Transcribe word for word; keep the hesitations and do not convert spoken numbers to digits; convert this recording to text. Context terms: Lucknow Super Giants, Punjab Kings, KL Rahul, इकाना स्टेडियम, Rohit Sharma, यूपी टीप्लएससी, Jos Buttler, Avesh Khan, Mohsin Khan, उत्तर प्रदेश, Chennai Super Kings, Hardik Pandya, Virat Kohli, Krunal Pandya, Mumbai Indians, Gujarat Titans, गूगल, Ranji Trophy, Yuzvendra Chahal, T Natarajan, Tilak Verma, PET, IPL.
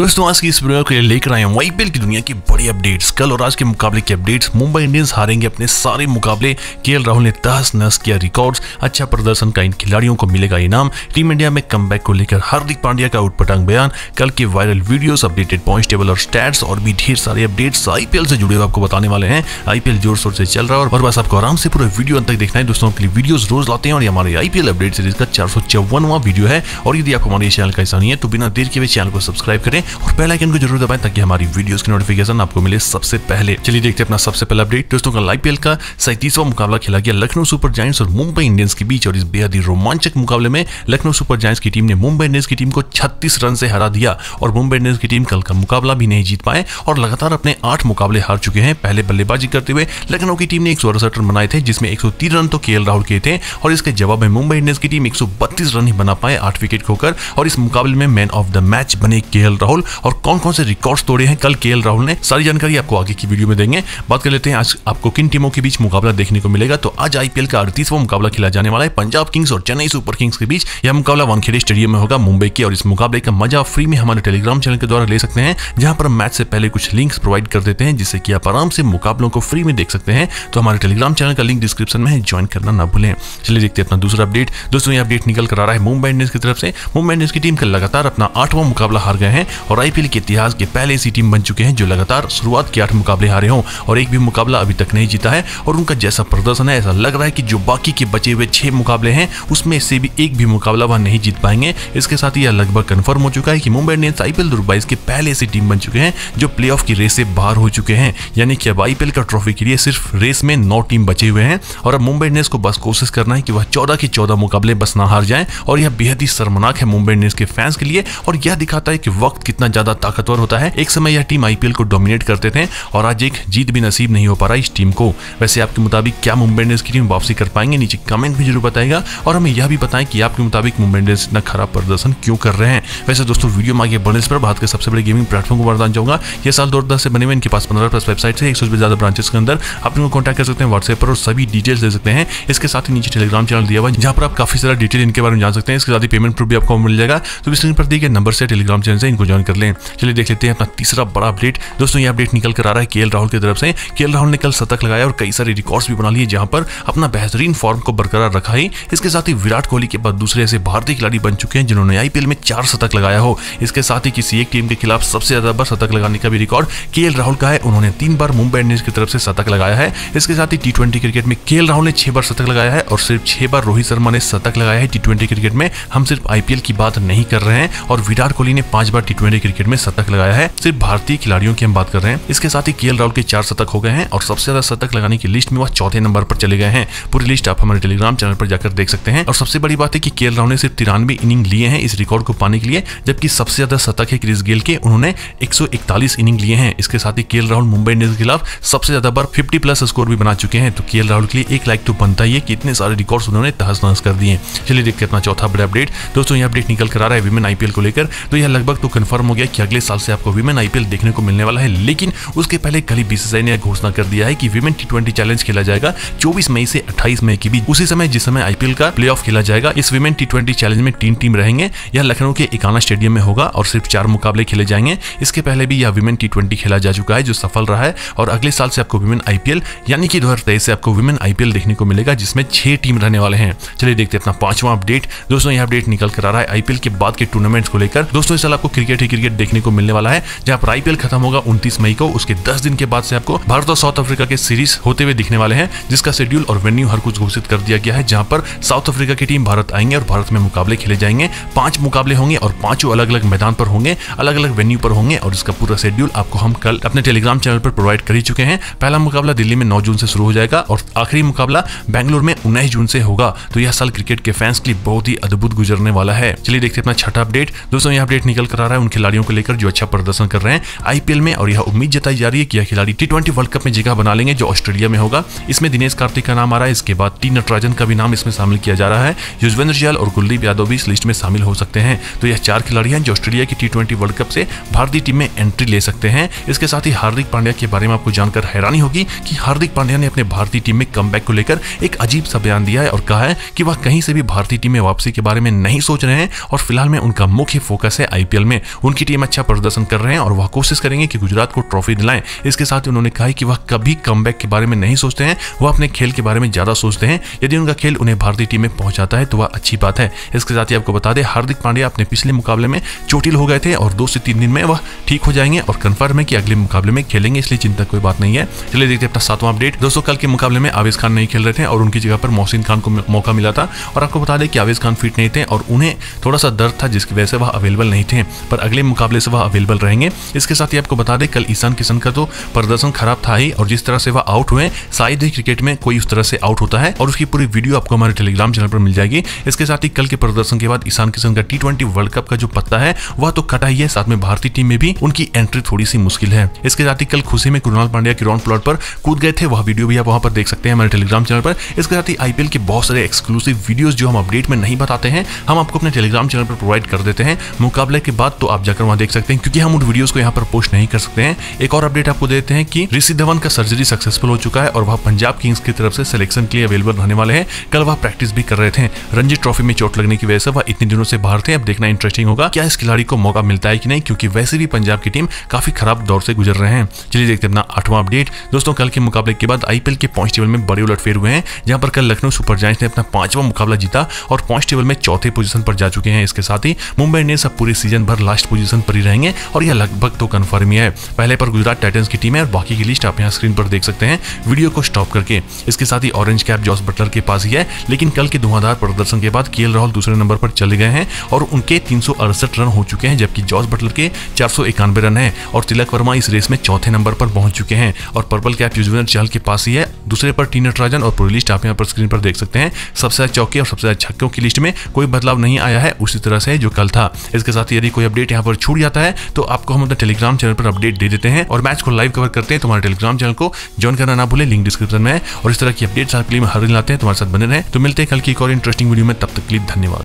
दोस्तों आज की इस वीडियो के लिए लेकर आए हम आईपीएल की दुनिया की बड़ी अपडेट्स। कल और आज के मुकाबले की अपडेट्स। मुंबई इंडियंस हारेंगे अपने सारे मुकाबले। केएल राहुल ने तहस नहस किया रिकॉर्ड्स। अच्छा प्रदर्शन का इन खिलाड़ियों को मिलेगा इनाम। टीम इंडिया में कमबैक को लेकर हार्दिक पांड्या का उटपटांग बयान। कल के viral videos, updated points table और स्टैट्स और भी ढेर सारे अपडेट्स आईपीएल से जुड़े हुए आपको बताने वाले हैं। आईपीएल जोर शोर से चल रहा है और बस आपको आराम से पूरा वीडियो अंत तक देखना है। दोस्तों के लिए वीडियोस रोज लाते हैं और हमारे आईपीएल अपडेट सीरीज का चार सौ चौवनवां वीडियो है। और यदि आपको हमारे चैनल का हिस्सा नहीं है तो बिना देर के चैनल को सब्सक्राइब करें और बेल आइकन को जरूर दबाएं ताकि हमारी वीडियोस की नोटिफिकेशन आपको मिले सबसे पहले। चलिए देखते हैं अपना सबसे पहला अपडेट। दोस्तों कल आईपीएल का सैंतीसवां मुकाबला खेला गया लखनऊ सुपर जायंट्स और मुंबई इंडियंस के बीच और इस बेहद ही रोमांचक मुकाबले में लखनऊ सुपर जायंट्स की टीम ने मुंबई इंडियंस की टीम को छत्तीस रन से हरा दिया और मुंबई इंडियंस की टीम कल का मुकाबला भी नहीं जीत पाए और लगातार अपने आठ मुकाबले हार चुके हैं। पहले बल्लेबाजी करते हुए लखनऊ की टीम ने एक सौ अड़सठ रन बनाए थे जिसमें एक सौ तीन रन तो केएल राहुल के थे और इसके जवाब में मुंबई इंडियंस की टीम एक सौ बत्तीस रन ही बना पाए आठ विकेट खोकर। और इस मुकाबले में मैन ऑफ द मैच बने केएल राहुल। और कौन कौन से रिकॉर्ड्स तोड़े हैं कल केएल राहुल ने, सारी जानकारी आपको आगे की वीडियो में देंगे। बात कर लेते हैं आज आपको किन टीमों के बीच मुकाबला देखने को मिलेगा। तो आज आईपीएल का अड़तीसवां मुकाबला खेला जाने वाला है पंजाब किंग्स और चेन्नई सुपर किंग्स के बीच। यह मुकाबला वानखेड़े स्टेडियम में होगा मुंबई के। और इस मुकाबले का मजा फ्री में हमारे टेलीग्राम चैनल के द्वारा ले सकते हैं जहां पर मैच से पहले कुछ लिंक्स प्रोवाइड कर देते हैं जिससे कि आप आराम से मुकाबलों को फ्री में देख सकते हैं। तो हमारे टेलीग्राम चैनल का लिंक डिस्क्रिप्शन में है, ज्वाइन करना ना भूलें। चलिए देखते हैं अपना दूसरा अपडेट। दोस्तों यह अपडेट निकल कर आ रहा है मुंबई इंडियंस की तरफ से। मुंबई इंडियंस की टीम का लगातार अपना आठवां मुकाबला हार गए हैं और आईपीएल के इतिहास के पहले ऐसी टीम बन चुके हैं जो लगातार शुरुआत के आठ मुकाबले हारे हों और एक भी मुकाबला अभी तक नहीं जीता है। और उनका जैसा प्रदर्शन है ऐसा लग रहा है कि जो बाकी के बचे हुए छह मुकाबले हैं उसमें से भी एक भी मुकाबला वह नहीं जीत पाएंगे। इसके साथ ही यह लगभग कंफर्म हो चुका है कि मुंबई इंडियंस आईपीएल दो हज़ार बाईस के पहले ऐसी टीम बन चुके हैं जो प्लेऑफ की रेस से बाहर हो चुके हैं। यानी कि अब आईपीएल का ट्रॉफी के लिए सिर्फ रेस में नौ टीम बचे हुए हैं और अब मुंबई इंडियंस को बस कोशिश करना है कि वह चौदह के चौदह मुकाबले बस ना हार जाए। और यह बेहद ही शर्मनाक है मुंबई इंडियंस के फैंस के लिए और यह दिखाता है कि वक्त कितना ज्यादा ताकतवर होता है। एक समय यह टीम आईपीएल को डोमिनेट करते थे और आज एक जीत भी नसीब नहीं हो पा रहा इस टीम को। वैसे आपके मुताबिक क्या मुंबई इंडियंस की टीम वापसी कर पाएंगे, नीचे कमेंट में जरूर बताएगा। और हमें यह भी बताएं कि आपके मुताबिक मुंबई इंडियंस इतना खराब प्रदर्शन क्यों कर रहे हैं। वैसे दोस्तों वीडियो में आगे बढ़ने पर भारत के सबसे बड़े गेमिंग प्लेटफॉर्म को वरदान चाहूंगा। यह साल दो हजार दस से बने हुए इनके पास पंद्रह प्लस वेबसाइट है, एक सौ से ज्यादा ब्रांचेस के अंदर। आप इनको कॉन्टैक्ट कर सकते हैं व्हाट्सएप पर और सभी डिटेल्स दे सकते हैं। इसके साथ ही नीचे टेलीग्राम चैनल दिया हुआ जहां पर आप काफी सारा डिटेल इनके बारे में जान सकते हैं। इसके साथ ही पेमेंट प्रूफ भी आपको मिल जाएगा। तो स्क्रीन पर दिए नंबर से टेलीग्राम चैनल से इनको ज्वाइन कर लें। चलिए देख लेते हैं अपना तीसरा बड़ा अपडेट। दोस्तों ये अपडेट निकल कर आ रहा है केएल राहुल की तरफ से। केएल राहुल ने कल शतक लगाया और कई सारे रिकॉर्ड्स भी बना लिए जहां पर अपना बेहतरीन फॉर्म को बरकरार रखा है। इसके साथ ही विराट कोहली के बाद दूसरे ऐसे भारतीय खिलाड़ी बन चुके हैं जिन्होंने आईपीएल में चार शतक लगाया हो। इसके साथ ही किसी एक टीम के खिलाफ सबसे ज्यादा बार शतक लगाने का भी रिकॉर्ड केएल राहुल का है। उन्होंने तीन बार मुंबई इंडियंस की तरफ से शतक लगाया है। इसके साथ ही टी ट्वेंटी क्रिकेट में केएल राहुल ने छह बार शतक लगाया है और सिर्फ छह बार रोहित शर्मा ने शतक लगाया है टी ट्वेंटी क्रिकेट में। हम सिर्फ आईपीएल की बात नहीं कर रहे हैं। और विराट कोहली ने पांच बार टी ट्वेंटी क्रिकेट में शतक लगाया है। सिर्फ भारतीय खिलाड़ियों की हम बात कर रहे हैं। इसके साथ ही केएल राहुल के चार शतक हो गए हैं और सबसे ज्यादा शतक लगाने की लिस्ट में वह चौथे नंबर पर चले गए हैं। पूरी लिस्ट आप हमारे टेलीग्राम चैनल पर जाकर देख सकते हैं। और सबसे बड़ी बात है कि केएल राहुल ने सिर्फ तिरानवे इनिंग लिए हैं इस रिकॉर्ड को पाने के लिए, जबकि सबसे ज्यादा शतक है क्रिस गेल के, उन्होंने एक सौ इकतालीस इनिंग लिए हैं। इसके साथ ही केएल राहुल मुंबई इंडियंस के खिलाफ सबसे ज्यादा बार फिफ्टी प्लस स्कोर भी बना चुके हैं। तो केएल राहुल के लिए एक लाइक तो बनता ही है कि इतने सारे रिकॉर्ड उन्होंने तहस नहस कर दिए। चलिए देखते अपना चौथा बड़ा अपडेट। दोस्तों यह अपडेट निकल कर आ रहा है विमेन आईपीएल को लेकर। तो यह लगभग तो कंफर्म हो गया कि अगले साल से आपको विमेन आईपीएल देखने को मिलने वाला है। लेकिन उसके पहले कल ही बीसीसीआई ने घोषणा कर दिया है कि विमेन टी ट्वेंटी चैलेंज खेला जाएगा चौबीस मई से अट्ठाईस मई के बीच, उसी समय जिस समय आईपीएल का प्लेऑफ खेला जाएगा। इस विमेन टी ट्वेंटी चैलेंज में तीन टीम रहेंगे। यह लखनऊ के इकाना स्टेडियम में होगा और सिर्फ चार मुकाबले खेले जाएंगे। इसके पहले भी यह विमेन टी ट्वेंटी खेला जा चुका है जो सफल रहा है। और अगले साल से आपको विमेन आईपीएल यानी कि दो हजार तेईस से आपको विमेन आईपीएल देखने को मिलेगा जिसमें छह टीम रहने वाले हैं। चलिए देखते हैं अपना पांचवा अपडेट। दोस्तों यह अपडेट निकल कर आ रहा है आईपीएल के बाद के टूर्नामेंट्स को लेकर। दोस्तों इस साल आपको क्रिकेट ही क्रिकेट देखने को मिलने वाला है जहां पर आईपीएल खत्म होगा उनतीस मई को। उसके दस दिन के बाद से आपको भारत और साउथ अफ्रीका के सीरीज होते हुए दिखने वाले हैं जिसका शेड्यूल और वेन्यू हर कुछ घोषित कर दिया गया है। जहां पर साउथ अफ्रीका की टीम भारत आएंगे और भारत में मुकाबले खेले जाएंगे। पांच मुकाबले होंगे और पांचों अलग अलग मैदान पर होंगे, अलग अलग वेन्यू पर होंगे। और इसका पूरा शेड्यूल आपको हम कल अपने टेलीग्राम चैनल पर प्रोवाइड कर ही चुके हैं। पहला मुकाबला दिल्ली में नौ जून से शुरू हो जाएगा और आखिरी मुकाबला बेंगलुरु में उन्नीस जून से होगा। तो यह साल क्रिकेट के फैंस के लिए बहुत ही अद्भुत गुजरने वाला है। चलिए देखते हैं अपना छठा अपडेट। दोस्तों यह अपडेट निकल कर आ रहा है उन खिलाड़ियों को लेकर जो अच्छा प्रदर्शन कर रहे हैं आईपीएल में। और यह उम्मीद जताई जा रही है कि यह खिलाड़ी टी ट्वेंटी वर्ल्ड कप में जगह बना लेंगे जो ऑस्ट्रेलिया में होगा। इसमें दिनेश कार्तिक का नाम आ रहा है। इसके बाद टी नटराजन का भी नाम इसमें शामिल किया जा रहा है। युजवेंद्र चहल और कुलदीप यादव भी इस लिस्ट में शामिल हो सकते हैं। तो यह चार खिलाड़ी हैं जो ऑस्ट्रेलिया की टी ट्वेंटी वर्ल्ड कप से भारतीय टीम में एंट्री ले सकते हैं। इसके साथ ही हार्दिक पांड्या के बारे में आपको जानकर हैरानी होगी कि हार्दिक पांड्या ने अपने भारतीय टीम में कमबैक को लेकर एक अजीब सा बयान दिया है और कहा है कि वह कहीं से भी भारतीय टीम में वापसी के बारे में नहीं सोच रहे हैं और फिलहाल में उनका मुख्य फोकस है आईपीएल में। उनकी टीम अच्छा प्रदर्शन कर रहे हैं और वह कोशिश करेंगे कि गुजरात को ट्रॉफी दिलाएं। इसके साथ ही उन्होंने कहा कि वह कभी कमबैक के बारे में नहीं सोचते हैं, वह अपने खेल के बारे में ज्यादा सोचते हैं। यदि उनका खेल उन्हें भारतीय टीम में पहुंचाता है तो वह अच्छी बात है। इसके साथ ही आपको बता दें, हार्दिक पांड्या अपने पिछले मुकाबले में चोटिल हो गए थे और दो से तीन दिन में वह ठीक हो जाएंगे और कंफर्म है कि अगले मुकाबले में खेलेंगे, इसलिए चिंता कोई बात नहीं है। चलिए देखते हैं अपना सातवां अपडेट। दोस्तों कल के मुकाबले में आवेश खान नहीं खेल रहे थे और उनकी जगह पर मोहसिन खान को मौका मिला था और आपको बता दें कि आवेश खान फिट नहीं थे और उन्हें थोड़ा सा दर्द था जिसकी वजह से वह अवेलेबल नहीं थे, पर अगले मुकाबले से वह अवेलेबल रहेंगे। इसके साथ ही आपको बता दें कल ईशान किशन का तो प्रदर्शन खराब था ही और जिस तरह से वह आउट हुए शायद ही क्रिकेट में कोई उस तरह से आउट होता है और उसकी पूरी वीडियो आपको हमारे टेलीग्राम चैनल पर मिल जाएगी। इसके साथ ही कल के प्रदर्शन के बाद ईशान किशन का टी ट्वेंटी वर्ल्ड कप का जो पत्ता है वह तो कटा ही है, साथ में भारतीय टीम में भी उनकी एंट्री थोड़ी सी मुश्किल है। इसके साथ ही कल खुशी में कृणाल पांड्या के राउंड प्लॉट पर कूद गए थे, वह वीडियो भी आप वहां पर देख सकते हैं हमारे टेलीग्राम चैनल पर। इसके साथ ही आईपीएल के बहुत सारे एक्सक्लूसिव वीडियोस जो हम अपडेट में नहीं बताते हैं, हम आपको अपने टेलीग्राम चैनल पर प्रोवाइड कर देते हैं मुकाबले के बाद, तो आप जाकर वहां देख सकते हैं क्योंकि हम उन वीडियोस को यहाँ पर पोस्ट नहीं कर सकते हैं। एक और अपडेट आपको देते हैं कि ऋषि धवन का सर्जरी सक्सेसफुल हो चुका है और वह पंजाब किंग्स की तरफ से सिलेक्शन के लिए अवेलेबल रहने वाले हैं। कल वह प्रैक्टिस भी कर रहे थे। रणजी ट्रॉफी में चोट लगने की वजह से वह इतने दिनों से बाहर थे। अब देखना इंटरेस्टिंग होगा क्या इस खिलाड़ी को मौका मिलता है कि नहीं, क्योंकि वैसे भी पंजाब की टीम काफी खराब दौर से गुजर रहे हैं। चलिए देखते हैं अपना आठवां अपडेट। दोस्तों कल के मुकाबले के बाद आईपीएल के पॉइंट टेबल में बड़े उलटफेर हुए हैं, जहां पर कल लखनऊ सुपर जायंट्स ने अपना पांचवा मुकाबला जीता और पॉइंट टेबल में चौथे पोजीशन पर जा चुके हैं। इसके साथ ही मुंबई इंडियंस अब पूरे सीजन भर लास्ट पोजीशन पर ही रहेंगे और यह लगभग तो कंफर्म ही है। पहले पर गुजरात टाइटंस की टीम है और बाकी की लिस्ट आप यहाँ स्क्रीन पर देख सकते हैं वीडियो को स्टॉप करके। इसके साथ ही ऑरेंज कैप जॉस बटलर के पास ही है, लेकिन कल के धुआंधार प्रदर्शन के बाद केएल राहुल दूसरे नंबर पर चले गए हैं और उनके तीन सौ अड़सठ रन हो चुके हैं, जबकि जॉस बटलर के चार सौ इक्यानवे रन है और तिलक वर्मा इस रेस में चौथे नंबर पर पहुंच चुके हैं और पर्पल कैप युजवेंद्र चहल के पास ही है, दूसरे पर टी नटराजन और पूरी लिस्ट आप यहाँ पर स्क्रीन पर देख सकते हैं। सबसे चौके और सबसे छक्कों की लिस्ट में कोई बदलाव नहीं आया है उसी तरह से जो कल था। इसके साथ यदि कोई अपडेट यहाँ पर छूट जाता है तो आपको हम अपने टेलीग्राम चैनल पर अपडेट दे देते हैं और मैच को लाइव कवर करते हैं। तुम्हारे टेलीग्राम चैनल को ज्वाइन करना ना भूलें, लिंक डिस्क्रिप्शन में है और इस तरह की अपडेट्स आपके लिए हर दिन लाते हैं। तुम्हारे साथ बने रहें, तो मिलते हैं कल की एक और इंटरेस्टिंग वीडियो में, तब तक के लिए धन्यवाद।